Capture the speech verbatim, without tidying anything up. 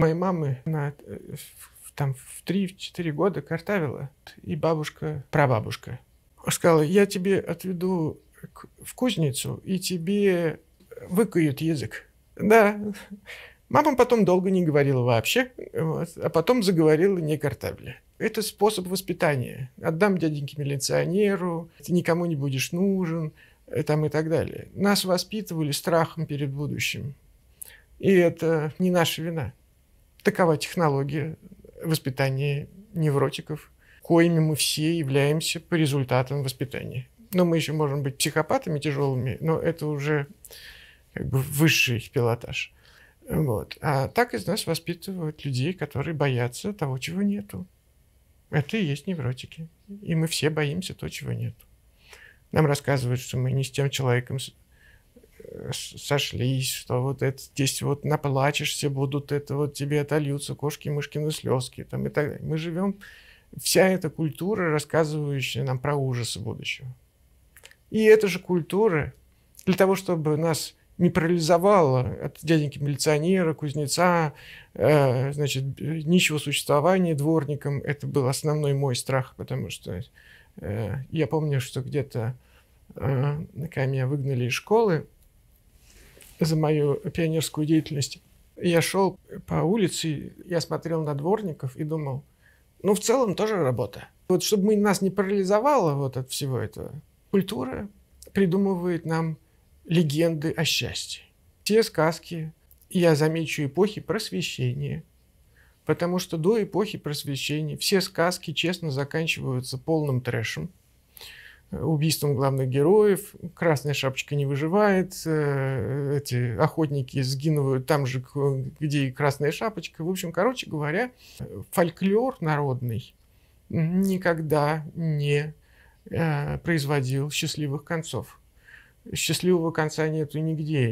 Моей мамы на... там в три-четыре года картавила, и бабушка, прабабушка, сказала: я тебе отведу в кузницу, и тебе выкуют язык. Да. Мама потом долго не говорила вообще, вот, а потом заговорила не картавля. Это способ воспитания. Отдам дяденьке милиционеру, ты никому не будешь нужен, там, и так далее. Нас воспитывали страхом перед будущим. И это не наша вина. Такова технология воспитание невротиков, коими мы все являемся по результатам воспитания. Но мы еще можем быть психопатами тяжелыми, но это уже как бы высший пилотаж. Вот. А так из нас воспитывают людей, которые боятся того, чего нету. Это и есть невротики. И мы все боимся того, чего нету. Нам рассказывают, что мы не с тем человеком сошлись, что вот это здесь вот наплачешься, будут это вот тебе отольются кошки, мышкины слезки, там, и так далее. Мы живем, вся эта культура, рассказывающая нам про ужасы будущего. И эта же культура для того, чтобы нас не парализовала от дяденьки милиционера, кузнеца, э, значит, нищего существования дворником, это был основной мой страх, потому что э, я помню, что где-то э, когда меня выгнали из школы за мою пионерскую деятельность. Я шел по улице, я смотрел на дворников и думал, ну, в целом тоже работа. Вот чтобы мы, нас не парализовало вот от всего этого, культура придумывает нам легенды о счастье. Все сказки, я замечу, эпохи просвещения, потому что до эпохи просвещения все сказки честно заканчиваются полным трэшем. Убийством главных героев, красная шапочка не выживает, эти охотники сгинут там же, где и красная шапочка. В общем, короче говоря, фольклор народный никогда не производил счастливых концов. Счастливого конца нету нигде.